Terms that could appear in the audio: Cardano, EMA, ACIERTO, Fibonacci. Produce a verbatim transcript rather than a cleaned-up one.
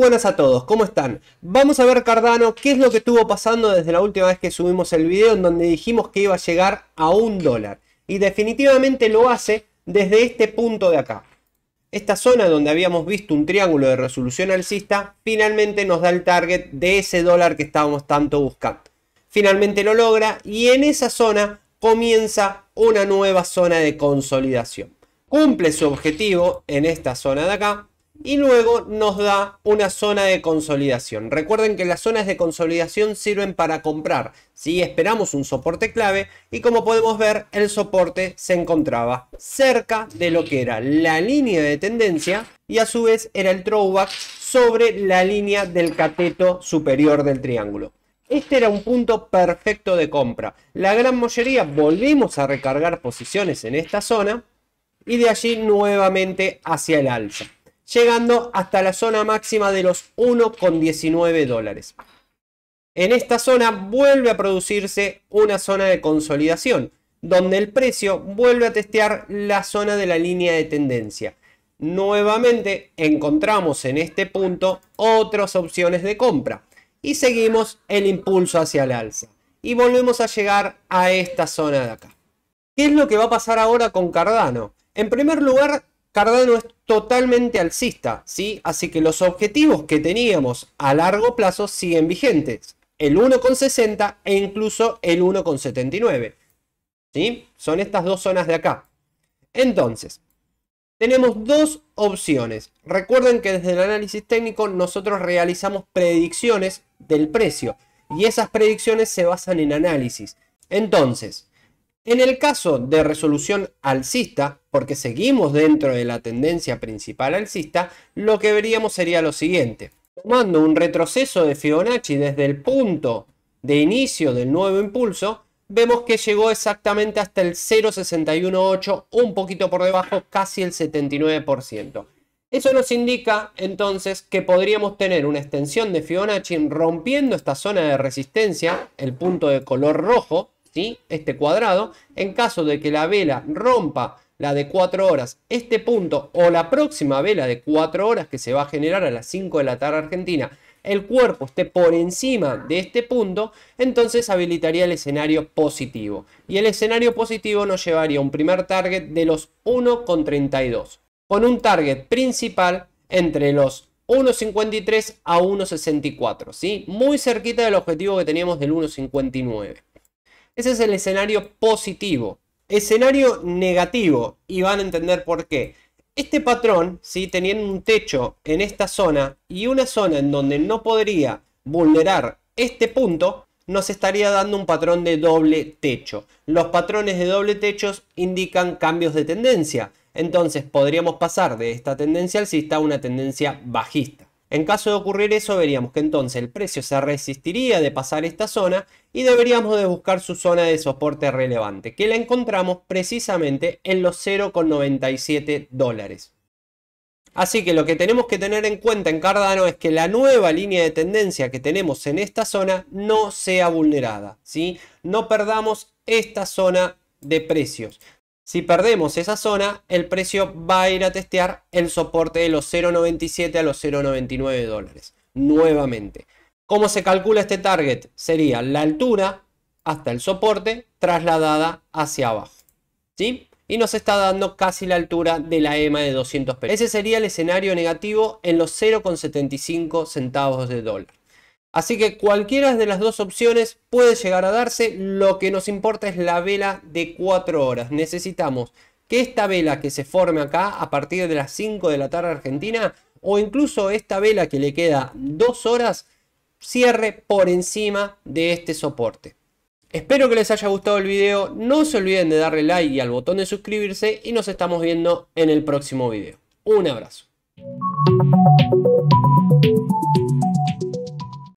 buenas a todos, ¿cómo están? Vamos a ver Cardano, qué es lo que estuvo pasando desde la última vez que subimos el video en donde dijimos que iba a llegar a un dólar. Y definitivamente lo hace desde este punto de acá. Esta zona donde habíamos visto un triángulo de resolución alcista, finalmente nos da el target de ese dólar que estábamos tanto buscando. Finalmente lo logra y en esa zona comienza una nueva zona de consolidación. Cumple su objetivo en esta zona de acá. Y luego nos da una zona de consolidación. Recuerden que las zonas de consolidación sirven para comprar, ¿sí? Esperamos un soporte clave y como podemos ver el soporte se encontraba cerca de lo que era la línea de tendencia y a su vez era el throwback sobre la línea del cateto superior del triángulo. Este era un punto perfecto de compra. La gran mayoría volvimos a recargar posiciones en esta zona y de allí nuevamente hacia el alza, llegando hasta la zona máxima de los uno con diecinueve dólares. En esta zona vuelve a producirse una zona de consolidación, donde el precio vuelve a testear la zona de la línea de tendencia. Nuevamente encontramos en este punto otras opciones de compra y seguimos el impulso hacia el alza. Y volvemos a llegar a esta zona de acá. ¿Qué es lo que va a pasar ahora con Cardano? En primer lugar, Cardano es totalmente alcista, ¿sí? Así que los objetivos que teníamos a largo plazo siguen vigentes. El uno con sesenta e incluso el uno con setenta y nueve. ¿Sí? Son estas dos zonas de acá. Entonces, tenemos dos opciones. Recuerden que desde el análisis técnico nosotros realizamos predicciones del precio. Y esas predicciones se basan en análisis. Entonces, en el caso de resolución alcista, porque seguimos dentro de la tendencia principal alcista, lo que veríamos sería lo siguiente. Tomando un retroceso de Fibonacci desde el punto de inicio del nuevo impulso, vemos que llegó exactamente hasta el cero punto seis uno ocho, un poquito por debajo, casi el setenta y nueve por ciento. Eso nos indica entonces que podríamos tener una extensión de Fibonacci rompiendo esta zona de resistencia, el punto de color rojo, ¿sí? Este cuadrado, en caso de que la vela rompa la de cuatro horas, este punto o la próxima vela de cuatro horas que se va a generar a las cinco de la tarde argentina, el cuerpo esté por encima de este punto, entonces habilitaría el escenario positivo. Y el escenario positivo nos llevaría a un primer target de los uno con treinta y dos, con un target principal entre los uno cincuenta y tres a uno sesenta y cuatro, ¿sí? Muy cerquita del objetivo que teníamos del uno cincuenta y nueve. Ese es el escenario positivo. Escenario negativo, y van a entender por qué. Este patrón, ¿sí? Teniendo un techo en esta zona y una zona en donde no podría vulnerar este punto, nos estaría dando un patrón de doble techo. Los patrones de doble techo indican cambios de tendencia. Entonces podríamos pasar de esta tendencia alcista a una tendencia bajista. En caso de ocurrir eso, veríamos que entonces el precio se resistiría de pasar esta zona y deberíamos de buscar su zona de soporte relevante, que la encontramos precisamente en los cero con noventa y siete dólares. Así que lo que tenemos que tener en cuenta en Cardano es que la nueva línea de tendencia que tenemos en esta zona no sea vulnerada, ¿sí? No perdamos esta zona de precios. Si perdemos esa zona, el precio va a ir a testear el soporte de los cero punto noventa y siete a los cero punto noventa y nueve dólares. Nuevamente. ¿Cómo se calcula este target? Sería la altura hasta el soporte trasladada hacia abajo, ¿sí? Y nos está dando casi la altura de la E M A de doscientos pesos. Ese sería el escenario negativo en los cero con setenta y cinco centavos de dólar. Así que cualquiera de las dos opciones puede llegar a darse. Lo que nos importa es la vela de cuatro horas. Necesitamos que esta vela que se forme acá a partir de las cinco de la tarde argentina, o incluso esta vela que le queda dos horas, cierre por encima de este soporte. Espero que les haya gustado el video. No se olviden de darle like y al botón de suscribirse. Y nos estamos viendo en el próximo video. Un abrazo.